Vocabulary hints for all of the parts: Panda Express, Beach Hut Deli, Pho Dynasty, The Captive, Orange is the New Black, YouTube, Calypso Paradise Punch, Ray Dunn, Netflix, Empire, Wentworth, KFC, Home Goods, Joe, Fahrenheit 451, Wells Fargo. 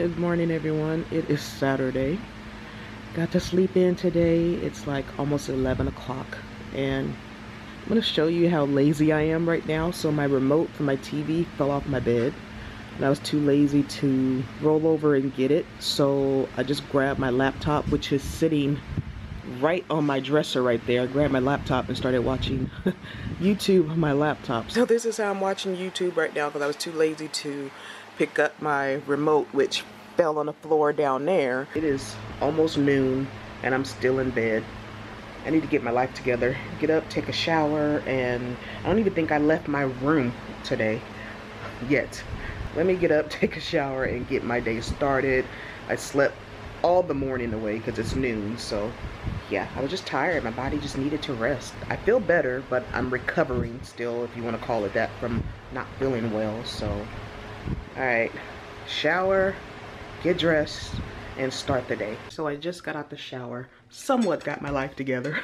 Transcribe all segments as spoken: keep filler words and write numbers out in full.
Good morning, everyone. It is Saturday. Got to sleep in today. It's like almost eleven o'clock, and I'm going to show you how lazy I am right now. So my remote for my T V fell off my bed, and I was too lazy to roll over and get it. So I just grabbed my laptop, which is sitting right on my dresser right there. I grabbed my laptop and started watching YouTube on my laptop. So this is how I'm watching YouTube right now, because I was too lazy to pick up my remote, which fell on the floor down there. It is almost noon and I'm still in bed. I need to get my life together. Get up, take a shower, and I don't even think I left my room today yet. Let me get up, take a shower, and get my day started. I slept all the morning away because it's noon, so yeah, I was just tired. My body just needed to rest. I feel better, but I'm recovering still, if you want to call it that, from not feeling well. So all right, shower, get dressed, and start the day. So I just got out the shower, somewhat got my life together,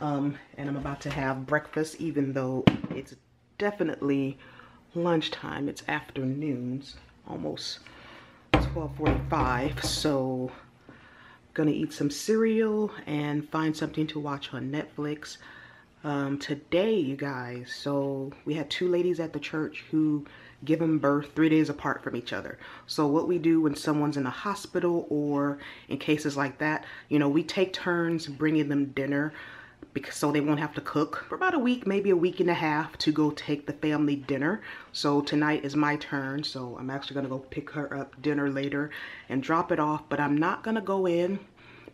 um, and I'm about to have breakfast, even though it's definitely lunchtime. It's afternoons, almost twelve forty-five, so I'm gonna eat some cereal and find something to watch on Netflix. Um, today, you guys, so we had two ladies at the church who given birth three days apart from each other. So what we do when someone's in the hospital or in cases like that, you know, we take turns bringing them dinner, because so they won't have to cook for about a week, maybe a week and a half, to go take the family dinner. So tonight is my turn, so I'm actually gonna go pick her up dinner later and drop it off. But I'm not gonna go in,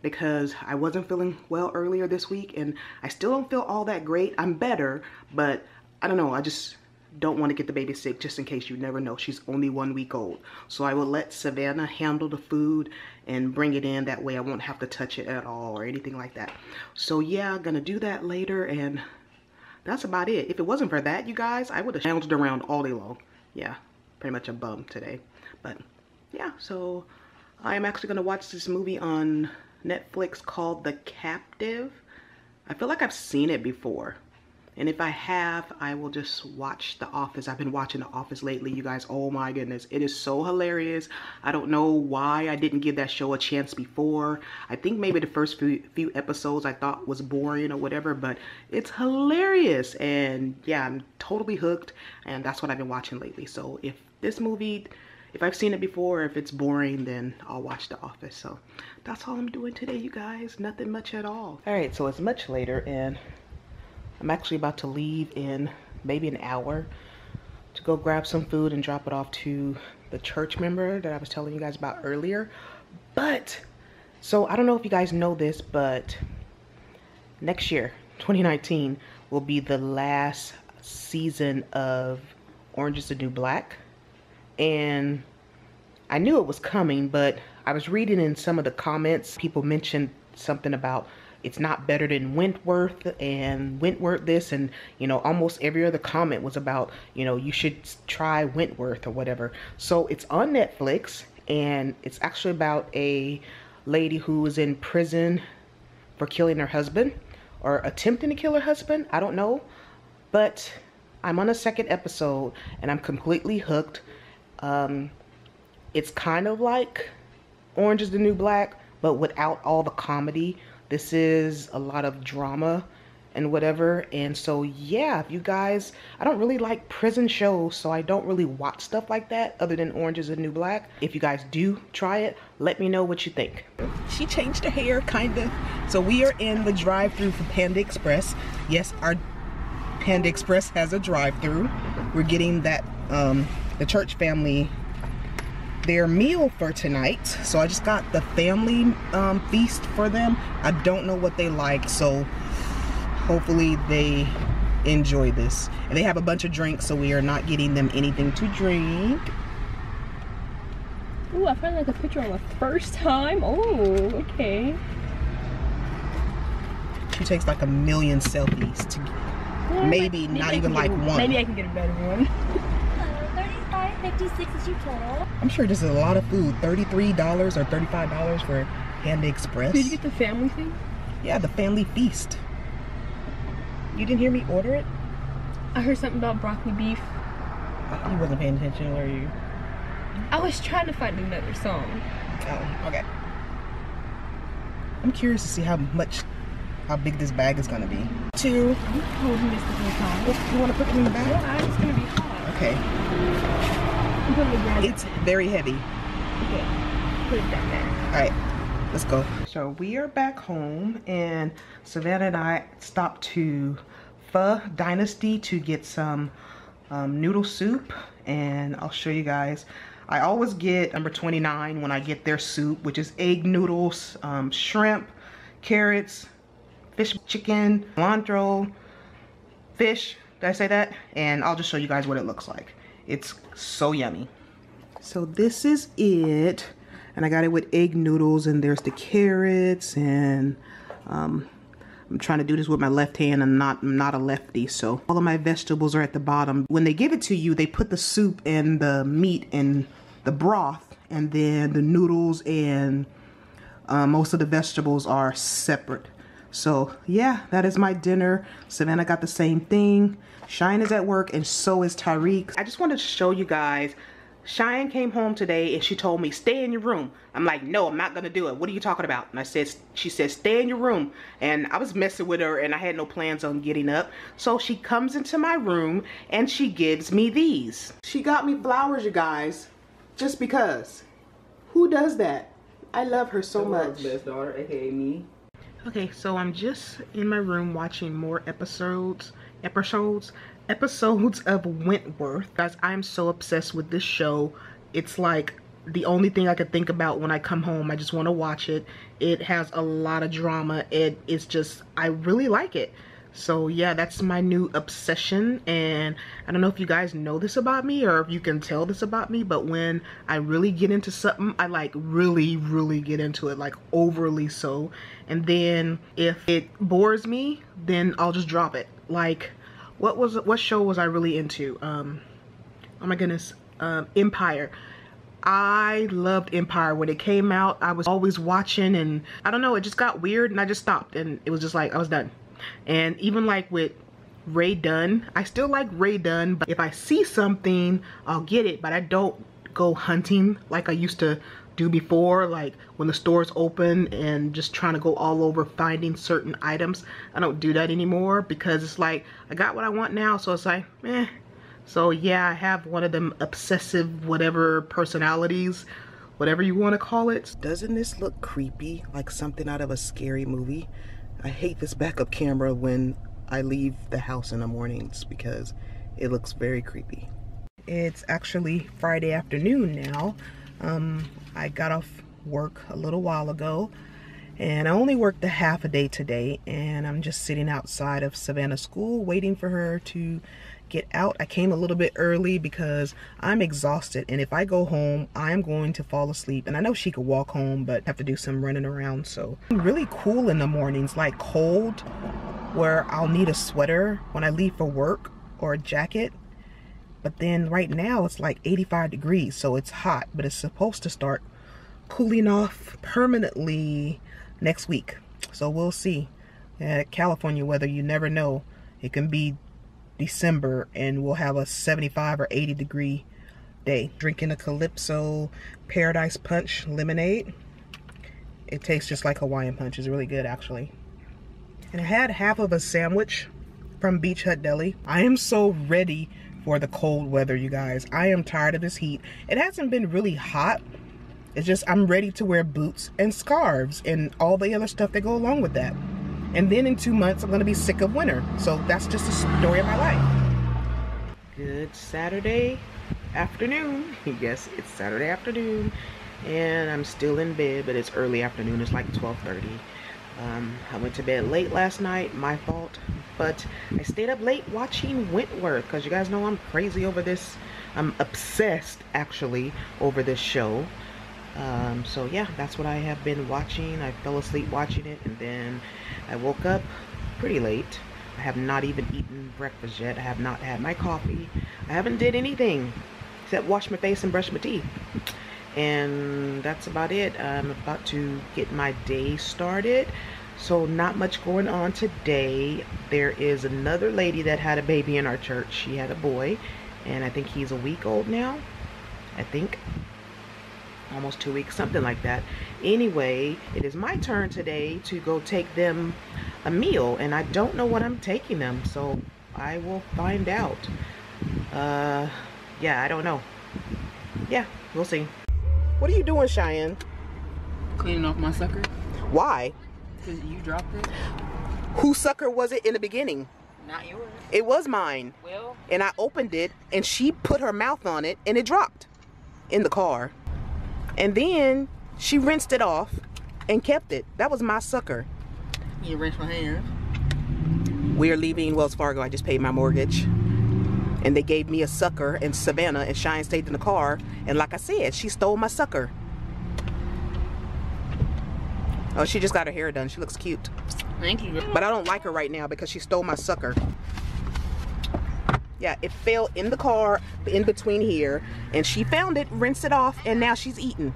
because I wasn't feeling well earlier this week, and I still don't feel all that great. I'm better, but I don't know, I just don't want to get the baby sick, just in case. You never know. She's only one week old. So I will let Savannah handle the food and bring it in. That way I won't have to touch it at all or anything like that. So yeah, I'm gonna do that later, and that's about it. If it wasn't for that, you guys, I would have bounced around all day long. Yeah, pretty much a bum today. But yeah, so I am actually gonna watch this movie on Netflix called The Captive. I feel like I've seen it before, and if I have, I will just watch The Office. I've been watching The Office lately, you guys. Oh my goodness, it is so hilarious. I don't know why I didn't give that show a chance before. I think maybe the first few, few episodes I thought was boring or whatever, but it's hilarious. And yeah, I'm totally hooked, and that's what I've been watching lately. So if this movie, if I've seen it before, if it's boring, then I'll watch The Office. So that's all I'm doing today, you guys. Nothing much at all. All right, so it's much later, and I'm actually about to leave in maybe an hour to go grab some food and drop it off to the church member that I was telling you guys about earlier. But, so I don't know if you guys know this, but next year, twenty nineteen, will be the last season of Orange is the New Black. And I knew it was coming, but I was reading in some of the comments, people mentioned something about it's not better than Wentworth and Wentworth this, and you know, almost every other comment was about, you know, you should try Wentworth or whatever. So it's on Netflix, and it's actually about a lady who is in prison for killing her husband, or attempting to kill her husband, I don't know. But I'm on a second episode and I'm completely hooked. Um, it's kind of like Orange is the New Black, but without all the comedy. This is a lot of drama and whatever. And so yeah, if you guys, I don't really like prison shows, so I don't really watch stuff like that other than Orange is the New Black. If you guys do try it, let me know what you think. She changed her hair, kinda. So we are in the drive-thru for Panda Express. Yes, our Panda Express has a drive-thru. We're getting that, um, the church family, their meal for tonight. So I just got the family um, feast for them. I don't know what they like, so hopefully they enjoy this. And they have a bunch of drinks, so we are not getting them anything to drink. Ooh, I found like a picture on the first time. Oh, okay. She takes like a million selfies to well, maybe, maybe not even like a, one. Maybe I can get a better one. fifty-six is your total. I'm sure this is a lot of food. thirty-three dollars or thirty-five dollars for Panda Express. Did you get the family thing? Yeah, the family feast. You didn't hear me order it? I heard something about broccoli beef. You wasn't paying attention, were you? I was trying to find another song. Oh, okay. I'm curious to see how much, how big this bag is gonna be. Two. I'm holding this the whole time. You wanna put it in the bag? No, it's gonna be hard. Okay. It it's very heavy. Okay. Put it down there. All right, let's go. So we are back home, and Savannah and I stopped to Pho Dynasty to get some um, noodle soup, and I'll show you guys. I always get number twenty-nine when I get their soup, which is egg noodles, um, shrimp, carrots, fish, chicken, cilantro, fish, did I say that? And I'll just show you guys what it looks like. It's so yummy. So this is it, and I got it with egg noodles, and there's the carrots, and um, I'm trying to do this with my left hand. I'm not, I'm not a lefty, so all of my vegetables are at the bottom. When they give it to you, they put the soup and the meat and the broth, and then the noodles and uh, most of the vegetables are separate. So yeah, that is my dinner. Savannah got the same thing. Cheyenne is at work, and so is Tyreek. I just wanted to show you guys, Cheyenne came home today and she told me, stay in your room. I'm like, no, I'm not gonna do it. What are you talking about? And I said, she said, stay in your room. And I was messing with her, and I had no plans on getting up. So she comes into my room and she gives me these. She got me flowers, you guys, just because. Who does that? I love her so much. Best daughter, aka me. Okay, so I'm just in my room watching more episodes, episodes. episodes of Wentworth. Guys, I'm so obsessed with this show. It's like the only thing I could think about when I come home. I just want to watch it. It has a lot of drama. It is just, I really like it. So yeah, that's my new obsession. And I don't know if you guys know this about me, or if you can tell this about me, but when I really get into something, I like really, really get into it, like overly so. And then if it bores me, then I'll just drop it. Like, What was what show was I really into? Um, oh my goodness, um, Empire. I loved Empire when it came out. I was always watching, and I don't know, it just got weird, and I just stopped, and it was just like I was done. And even like with Ray Dunn, I still like Ray Dunn, but if I see something, I'll get it, but I don't go hunting like I used to do before, like when the stores open and just trying to go all over finding certain items. I don't do that anymore because it's like I got what I want now, so it's like eh. So yeah, I have one of them obsessive whatever personalities, whatever you want to call it. Doesn't this look creepy, like something out of a scary movie? I hate this backup camera when I leave the house in the mornings because it looks very creepy. It's actually Friday afternoon now. Um, I got off work a little while ago, and I only worked a half a day today, and I'm just sitting outside of Savannah's school waiting for her to get out. I came a little bit early because I'm exhausted, and if I go home, I'm going to fall asleep. And I know she could walk home, but I have to do some running around, so. I'm really cool in the mornings, like cold, where I'll need a sweater when I leave for work or a jacket. But then right now it's like eighty-five degrees, so it's hot, but it's supposed to start cooling off permanently next week. So we'll see. Uh, California weather, you never know. It can be December and we'll have a seventy-five or eighty degree day. Drinking a Calypso Paradise Punch lemonade. It tastes just like Hawaiian Punch. It's really good, actually. And I had half of a sandwich from Beach Hut Deli. I am so ready for the cold weather, you guys. I am tired of this heat. It hasn't been really hot. It's just I'm ready to wear boots and scarves and all the other stuff that go along with that. And then in two months, I'm gonna be sick of winter. So that's just the story of my life. Good Saturday afternoon. Yes, it's Saturday afternoon. And I'm still in bed, but it's early afternoon. It's like twelve thirty. Um, I went to bed late last night, my fault, but I stayed up late watching Wentworth because you guys know I'm crazy over this. I'm obsessed, actually, over this show. Um, so yeah, that's what I have been watching. I fell asleep watching it, and then I woke up pretty late. I have not even eaten breakfast yet. I have not had my coffee. I haven't did anything except wash my face and brush my teeth. And that's about it. I'm about to get my day started. So not much going on today. There is another lady that had a baby in our church. She had a boy, and I think he's a week old now, I think. almost two weeks, something like that. Anyway, it is my turn today to go take them a meal, and I don't know what I'm taking them, so I will find out. Uh, yeah, I don't know. Yeah, we'll see. What are you doing, Cheyenne? Cleaning off my sucker. Why? Because you dropped it. Whose sucker was it in the beginning? Not yours. It was mine. Well. And I opened it, and she put her mouth on it, and it dropped in the car. And then she rinsed it off and kept it. That was my sucker. You rinsed my hand. We're leaving Wells Fargo. I just paid my mortgage. And they gave me a sucker in Savannah, and Cheyenne stayed in the car. And like I said, she stole my sucker. Oh, she just got her hair done. She looks cute. Thank you. But I don't like her right now because she stole my sucker. Yeah, it fell in the car in between here, and she found it, rinsed it off, and now she's eating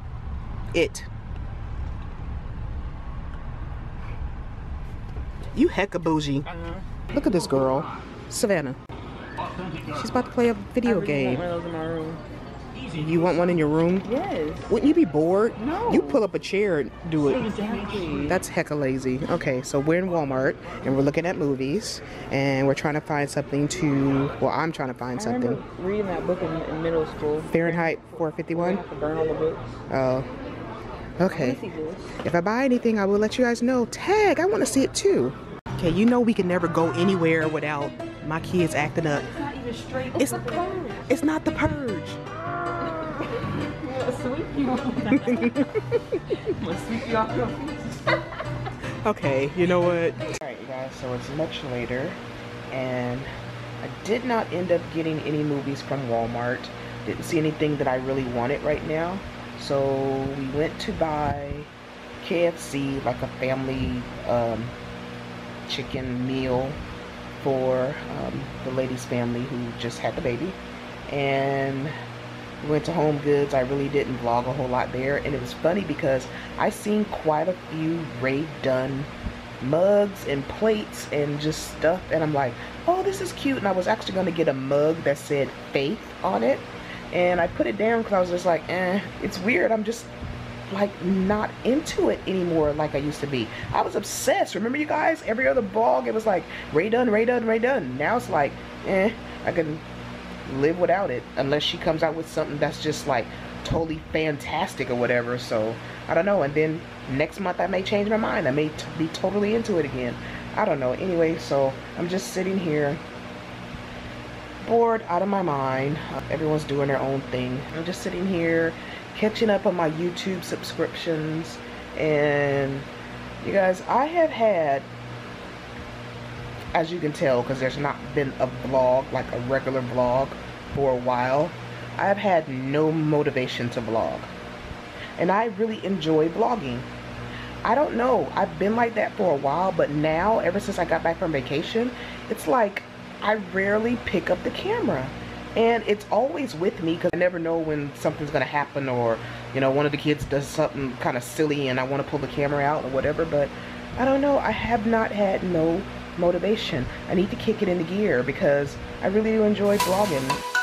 it. You hecka bougie. Look at this girl, Savannah. She's about to play a video I really game. Want one of those in my room. You want one in your room? Yes. Wouldn't you be bored? No. You pull up a chair and do it. Exactly. That's hecka lazy. Okay, so we're in Walmart and we're looking at movies and we're trying to find something to, well, I'm trying to find I something. I remember reading that book in, in middle school. Fahrenheit four fifty-one? I have to burn all the books. Oh. Okay. If I buy anything, I will let you guys know. Tag, I want to see it too. Okay, you know we can never go anywhere without my kids acting up. It's not even straight. It's, it's the purge. It's not the purge. Okay, you know what? Alright, you guys, so it's much later, and I did not end up getting any movies from Walmart. Didn't see anything that I really wanted right now, so we went to buy K F C, like a family um, chicken meal for um, the lady's family who just had the baby, and went to Home Goods. I really didn't vlog a whole lot there, and it was funny because I seen quite a few Ray Dunn mugs and plates and just stuff, and I'm like, oh, this is cute, and I was actually going to get a mug that said Faith on it, and I put it down because I was just like, eh, it's weird. I'm just like not into it anymore like I used to be. I was obsessed. Remember, you guys, every other vlog it was like Ray Dunn, Ray Dunn, Ray Dunn. Now it's like, eh, I can live without it unless she comes out with something that's just like totally fantastic or whatever. So I don't know, and then next month I may change my mind. I may t be totally into it again. I don't know. Anyway, so I'm just sitting here bored out of my mind. Uh, everyone's doing their own thing. I'm just sitting here catching up on my YouTube subscriptions, and you guys, I have had, as you can tell, because there's not been a vlog, like a regular vlog, for a while, I've had no motivation to vlog. And I really enjoy vlogging. I don't know, I've been like that for a while, but now, ever since I got back from vacation, it's like I rarely pick up the camera. And it's always with me because I never know when something's going to happen, or, you know, one of the kids does something kind of silly and I want to pull the camera out or whatever, but I don't know, I have not had no motivation. I need to kick it into gear because I really do enjoy vlogging.